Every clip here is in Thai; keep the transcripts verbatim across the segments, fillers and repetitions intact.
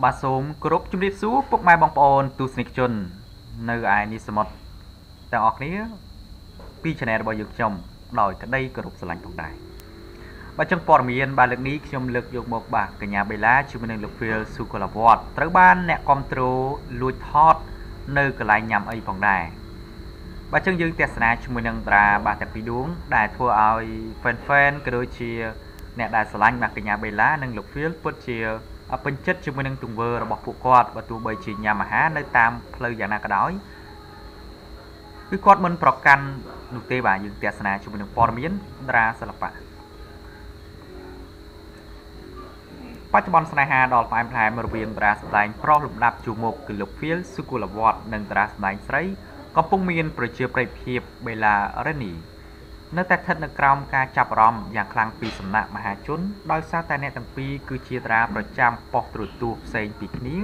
Bà xóm cốp chung điệp xuống bốc mai bóng bồn tu snick chun nơi ai ni sầm mật đang học ní pi channel để bảo dưỡng chồng đòi thật đây cột sờ lạnh tổng đài và trong phòng miền bà lực ní trong lực dụng một bà cả nhà bê lá chịu mình lực phiêu su cờ là vọt tới ban nẹt control lùi thót nơi cờ lại nhằm ấy tổng đài và trong dương tẹt sna chịu mình đang ra bà tẹt bị đúng đài thua ao fan fan cái đôi chia nẹt đài sờ lạnh mà cả nhà bê lá nâng lực phiêu bớt chia ở bên chất chúng mình đang trùng vơ là bọc phụ quạt và tụ bầy chỉ nhà mà há nơi tam lời giả na cả đói cứ quạt mình bọc căn nụ tê bà những tiệt sna chúng mình đang phò miến ra sờ lạpปัจจุบันสนายดอลไฟพลายมาเรียงตราสไลน์เพราะหลุมดับจูมกกึ่งหลบฟิลสุกุลวอดหนึ่งตราสไลน์ใส่ก็ปุ่งมีนประเชื่อประเพียบเวลาเรนีเนื้อแต่เธอในกรรมการจับรอมอย่างคลังปีสำนักมหาชนโดยซาตานในตั้งปีคือเชียราประจำปอกตรวจตัวเซนปีนี้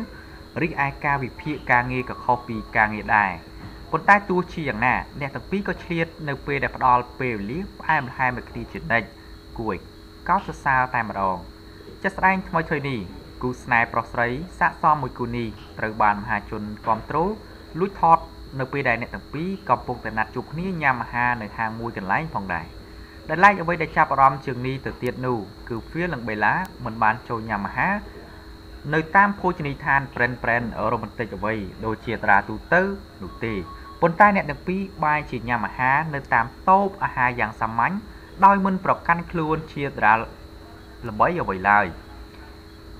ริกไอการวิพีการเงยกับข้อปีการเงยได้บนใต้ตัวเชียงน่ะในตั้งปีก็เชียร์ในเปรย์ดับดอลเปรย์ลิฟไอมาไฮมาคดีจุดใดกุยก้าวซาตานมาดองจะสร้างทำไมเธอหนีกูสไนเปอร์สไลด์สะสมมวยกูหนีตระบานมหาชนกองโตรลุยทอดในปีใดในตั้งปีกองปงแต่นัดจุกนี้ยามหาในทางมวยกันไล่ผ่องใดได้ไล่เอาไว้ได้จับรอมเชิงนี้แต่เตียนนูคือเฟี้ยหลังใบล้าเหมือนบานโจยามหาในตามโพชนิทานเปรนเปรนเออโรแมนติกเอาไว้โดยเชียตราตูเตอร์ลูตีบนใต้ในตั้งปีใบฉีดยามหาในตามโต๊ะอาหารอย่างสมัญโดยมันปรับกันคลูนเชียตราลำบากเอาไว้เลย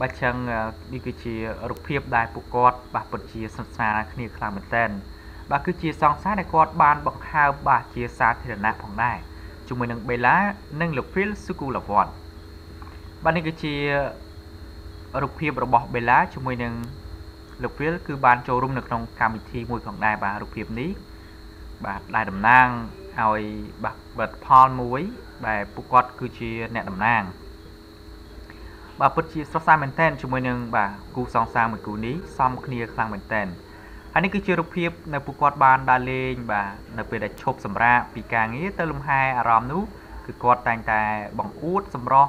บัจังนี่คือเชียร์รูปเพียบได้ปุกกอดบักปนเชียร์สัมสารคณีคลางเหมือนเต้นบักคือเชียร์ซองซ่าในกอดบานบักฮาวบักเชียร์ซาเทรนาผ่องได้จุ่มมือหนึ่งใบล้าหนึ่งหลบฟิลสุกุลวอดบันนี่คือเชียร์รูปเพียบระบบใบล้าจุ่มมือหนึ่งหลบฟิลคือบานโจรุ่มหนึ่งตรงคำวิธีมวยผ่องได้บักรูปเพียบนี้บักได้ดำนางเอาบักเบิดพอลมวยแบบปุกกอดคือเชียร์แนดดำนางbà bất chi so sánh mình tên chúng mình nhưng bà cú song sang mình cú ní xong kia sang mình tên anh ấy cứ chơi rục hiệp nơi bục quạt bàn đa lên bà nơi về để chộp sầm ra bị càng nghĩ tới lum hai aram nú cứ quạt tay tay bằng út sầm ro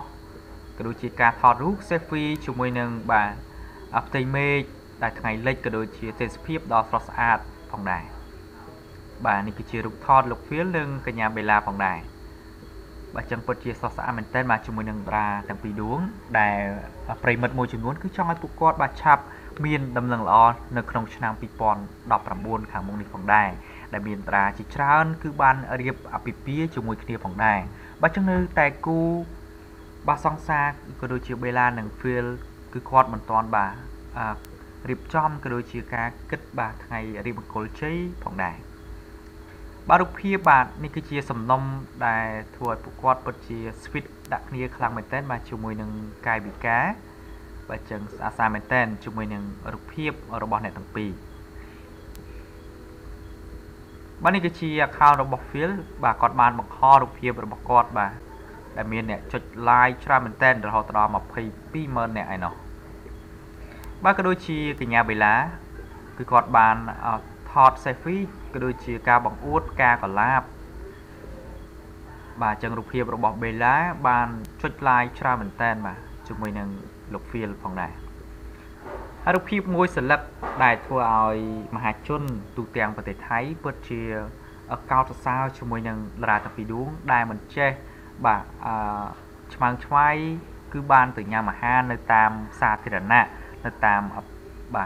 cái đôi chia cà thò rút selfie chúng mình nhưng bà ấp tay mê tại ngày lên cái đôi chia test hiệp đo frost art phòng đài bà anh ấy cứ chơi rục thò lục phía lưng cái nhà bê la phòng đài bà chẳng bật chia sẻ sẵn mình tên mà chúng mình đang ra thằng phí đuống để phải mật môi chúng muốn cứ trong ai phụ quát bà chạp miền đâm lần lo nực nông trang phí bọn đọc làm buồn khả mông đi phòng đài để miền ra chỉ trả ơn cứ ban ở điệp ở phía phía chúng mình kia phòng đài bà chẳng nơi tài cu bà song xa cơ đôi chiều bê la nâng phía cứ quát bằng toàn bà điệp trong cơ đôi chiều ca kết bà thằng này điệp cổ cháy phòng đàiบารุพีบาทนี่คือเชียร์สำนมได้ถวายผู้กอดปเชียร์สวิตดักเนียคลังเหมือนเต้นมาชูมือหนึ่งกายบิดแก่บาจังอาซาเหมือนเต้นชูมือหนึ่งรุพีบระบอบในตั้งปีบ้านนี่คือเชียร์ข้าวระบบฟิลบากอดบานบักฮอรุพีบระบบกอดบาแต่เมียเนี่ยจุดลายชราเหมือนเต้นเราตรามาพีปีเมินเนี่ยไอ้เนาะบ้านก็โดยเชียร์กินยาใบล้าคือกอดบานทอดเซฟี่ก็โดยเชียร์กาบังอุดกากับลาบบาจังลูกเพียบระบบเบล้าบานชุดลายชราเหมือนเต้นมาจุ่มมือหนึ่งลูกเพียบผ่องได้ฮารุพีบมวยสลับได้ทัวร์เอามหาชนตูเตียงประเทศไทยเปิดเชียร์เก้าตัวสาวจุ่มมือหนึ่งราตะปีดวงได้เหมือนเช่บาชมังชไว้คือบานตื่นยามมาห้าในตามซาธิรณะในตามบา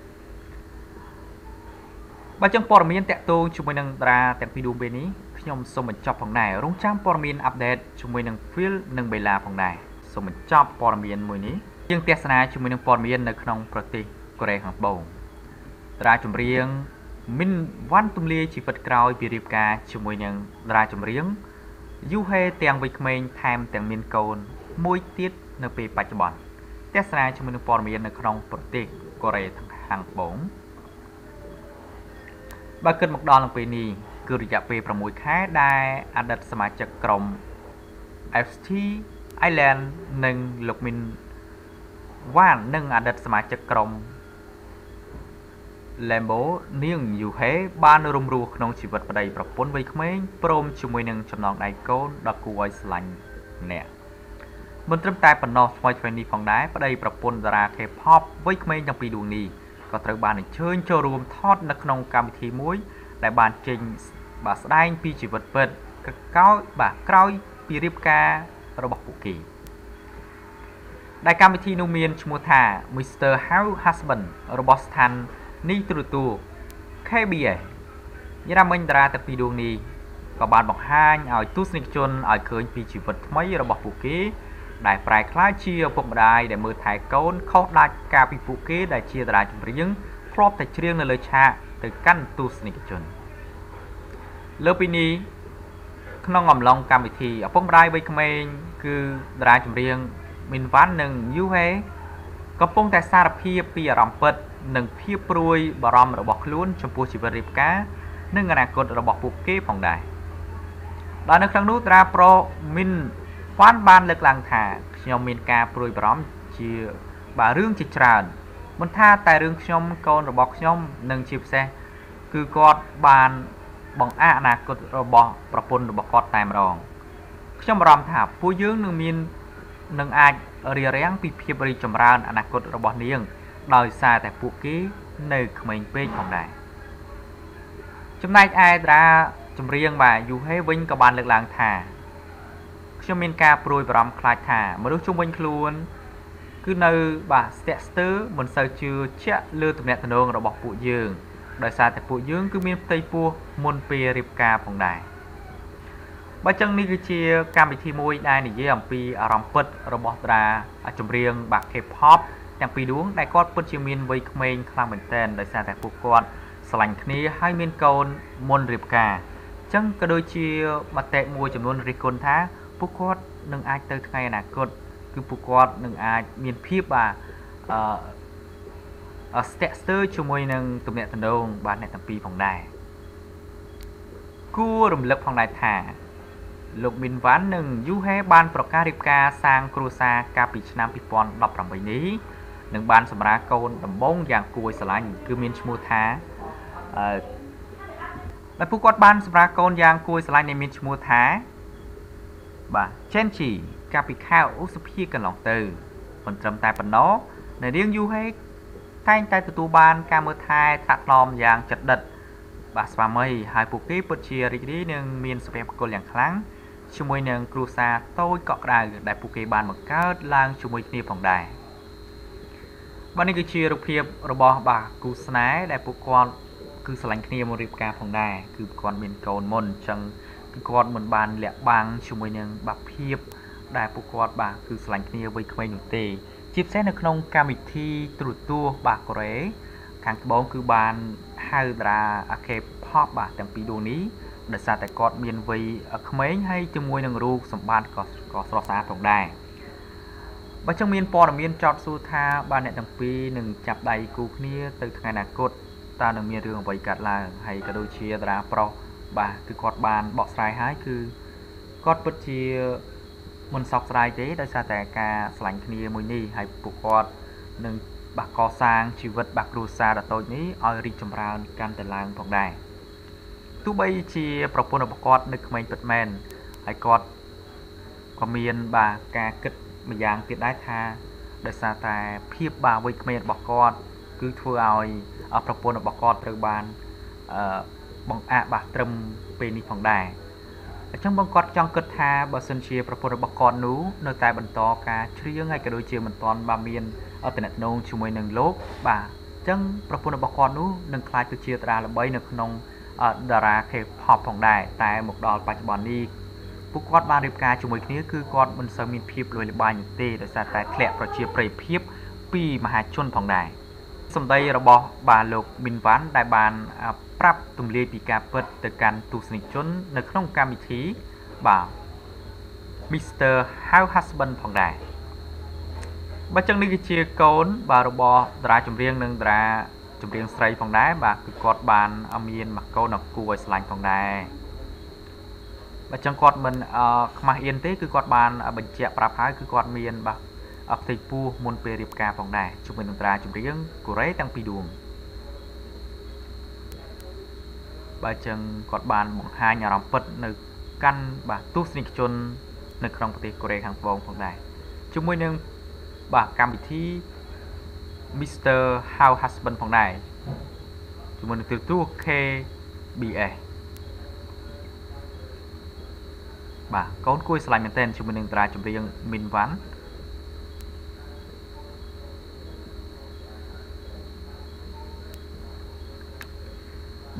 บาจังปอร์มีนแตะตัวชุมวินงตราแต่พิดูเบนี้ยมสมบัติจบของนายรุ่งช้างปอมินอัปเดตชุมวินหนึ่งฟิลหนึ่งเวลาของนาย สมจอบปอมียนมวยนี้ยื่นเทศนาชุมนุมปอมียนในขนมปฏิกริยาของบ่งดราจุมเรียงมินวันตุลีชีวิตกราวปีริบกาชุมนุมดราจุมเรียงยูเฮเตียงวิกเมนไทม์เตียงมินโกนมวยติดในปีปัจจุบันเทศนาชุมนุมปอมียนในขนมปฏิกริยาของบ่งบางคนมักดอนลงไปนี่คือระยะปีประมวยค้าได้อันดับสมาชิกกรม เอฟ ที Island หนึ่งลูกมินว่าหนึ่งอันดับสมาชิกกรมแลมโบนิ่งอยู่เฮบ้านรุมรูขนมชีวิตประเดี๋ยวปรับปนไปขึ้นไม่พร้อมช่วยหนึ่งจำลองไอโก้ดอกกุยสลันเนี่ยบนเริ่มแต่ปนนอสไวท์เฟนี่ของได้ประเดี๋ยวปรับปนดาราเคป๊อปไว้ขึ้นไม่ยังปีดวงนี้ก็ตระบานเชิญโชว์รวมทอดนักนงการทีมุ้ยแต่บานจริงบาสได้ปีชีวิตเปิดเก้าบาเก้าปีริบการะบบปุกีได้การทีนุเมียนชโมธามิสเตอร์ฮาวฮัสบันระบบสถานนิตรุตูแค่เบียร์ยาเมนดราแต่ปีดวงนี้ก็บานบอกห้างเอาทุสนิจนเอาเคยปีชีวิตไม่ระบบปุกีได้ปลายคล้ายเชียร์พวกได้ได้มือถ่ายโกนเข้าได้กาปิปุกีได้เชียร์ได้จุดเรียงครอบแต่เชียร์ในเลยชาแต่กันตุสนิจนเลือปีนี้ขนมงอมลองการวิธีเอาพวกได้ไปขึ้นคือได้จุดเรียงมินวันหนึ่งยูเฮก็ป้องแต่ซาเพียปีรำเปิดหนึ่งเพียปลุยบารมระบบล้วนชมพูชีวริบกาหนึ่งอนาคตระบบปุกีผ่องได้ด้านในครั้งนู้นราโปรมินฟันบานเลือกลางถาชมเมนกาปลุยบร้อมเชียบ่าเรื่องจิตรานบนท่าแต่เรื่องชมกนระบบชมหนึ่งชิบเซคือกอดบานบังอาณากรระบบประปนระบบกอดแต่รองชมรำถาผู้ยืงหนึ่งมินหนึ่งอาเรียเรียงปีพีบริจมรานอนาคตระบบนี้ยังลอยซาแต่ผู้กี้ในขมิ้นเป้ของได้จำนายไอดาจำเรียงบ่าอยู่ให้วิ่งกับบานเลือกลางถาชมเมนกาปลุยบรมคลายขามาดูช่วงวันครูนคือในบ่าเตสเตอร์บนเซอร์ชื่อเชื่อเลือดตุ่มแดงถนนเราบอกปู่ยืงโดยสารแต่ปู่ยืงคือมีไตปูมนเปียริบกาผ่องได้บ้าจังนี่คือเชียร์การไปทีมวยได้ในเยี่ยมปีอารมณ์เปิดเราบอกตราจมเรียงบักเคปฮอปอย่างปีดวงได้ก้อนปุ่นชิมินไวค์เมนคลางเหมือนเต้นโดยสารแต่ปู่ก้อนสลังคนี้ให้มินโกนมนริบกาจังก็โดยเชียร์มาเตะมวยจำนวนริกคนท้าผู้กอดหนึ่งอาจเติร์ดไงนะกอดคือผู้กอดหนึ่งอาจมีนพีบบ่าสเตสเตอร์ช่วยหนึ่งตุ่มแดงตันดงบ้านในตั้งปีผ่องได้กู้รำลึกผ่องได้ถ่าลูกบินวันหนึ่งยูเฮบ้านประกาศริบกาสร้างครูซากาปิชนามปิปอนหลับรำไปนี้หนึ่งบ้านสมราโกนดำบงอย่างกุยสลายคือมีนชมูท้าและผู้กอดบ้านสมราโกนอย่างกุยสลายในมีนชมูท้าเช่นฉี่กาปิข้าวอุสพีกันหลงตือผลจำตายปนน้อในเรื่องยูให้ไทยไทยตัวบานการเมืองไทยถัดลอมอย่างจัดดัดบาสปาเมย์หายปุกกี้ปุชีริดีหนึ่งมีนสเปมกลอย่างครั้งช่วยหนึ่งครูซาโต้เกาะได้ได้ปุกกี้บานเหมือนก้าวลางช่วยนี่ผ่องได้วันนี้คือเชียร์รูปเพียบระบบบาครูสไนได้ปุกกรคือสลังคเนียมริบกาผ่องได้คือกรมีนโกนมนจังกอดเหมือนบานแหลกบางช่วยหนึ่งบับเพียบได้ปุกกอดบาคือสลังคเนียไว้ขมิ้นหนุ่มเตยจิบเส้นในขนมกามิทีตรุตัวบากเรขังบองคือบานไฮดราอาเคพอบบาแต่ปีดวงนี้เดชาแต่กอดเมียนไว้ขมิ้นให้จมวยหนึ่งรูสมบัติก็ก็สระสาตรงได้บัจจังเมียนปอนเมียนจอดสูธาบานในแต่ปีหนึ่งจับใดกูเนียตึกไงนักกดตาหนึ่งเมียเรื่องไว้กัดลาให้กระโดดเชียดราโปรบ่าคือกอดบานบอกสายหายคือกอดปัจจัยมันสอกสายเจ๊ได้ซาแต่กาสลังคเนียมวยนี่ให้ปุกกอดหนึ่งบักกอสร้างชีวิตบักรูซาดตัวนี้ออยริจมรานการแต่ลางผ่องได้ตู้ใบเชียร์ประพนบักกอดนึกไม่เปิดแมนให้กอดความเมียนบ่ากาเกิดมาอย่างติดได้ท่าได้ซาแต่เพียบบ่าวิเมียนบักกอดคือทัวออยเอาประพนบักกอดเรือบานบังอาบะตรมเป็นนิพนธ์ได้จังบังกอดจังเกิดทาบะสันเชียประพนบักกอดนู้ในแต่บรรทอกาเชื่อไงกระโดยเชียมันตอนบาเมียนเอาแต่หนักนงช่วยหนึ่งโลกบ่าจังประพนบักกอดนู้หนึ่งคลายตัวเชียตราละใบหนึ่งขนมดาราเคป๊อปของได้แต่หมกดอลปัจจุบันนี้ พวกกอดบาเรียบกาจุ่มไอ้เนี้ยคือกอดมันเสมีนพิบเลยบานเตะแต่สาแต่แคลบประเชียเปรย์พิบปีมหาชนทองได้สมัยเราบอกบาลกมินวานได้บานปรับตุ่มเลียปีกาเปิดแต่การตุสนิชนในขนมกามิธีบามิสเตอร์ฮาวฮัสบันทองได้บางจังนึกเชียกอนบาเราบอกตราจุ่มเรียงหนึ่งตราจุ่มเรียงใส่ทองได้บาคือกอดบานอเมียนมักโกนักกวยสลันทองได้บางจังกอดมันมาเอียนเต้คือกอดบานบัญเชียปราบหายคือกอดเมียนบาอับไซปูมนเปรียบกาฟองได้จุ่มเป็นตราจุ่มเรียงกุเรตังปีดวงบาจังกอดบานบอกหายยารำเปิดหนึ่งกันบาตุสนิชนหนึ่งครองปฏิกุเรทางฟองฟองได้จุ่มมวยหนึ่งบากรรมที่มิสเตอร์ฮาวฮัสบันฟองได้จุ่มมวยหนึ่งตัวตู้เคบีเอบาก้อนกุ้ยสไลม์เมนเทนจุ่มเป็นหนึ่งตราจุ่มเรียงมินวันบ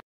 บ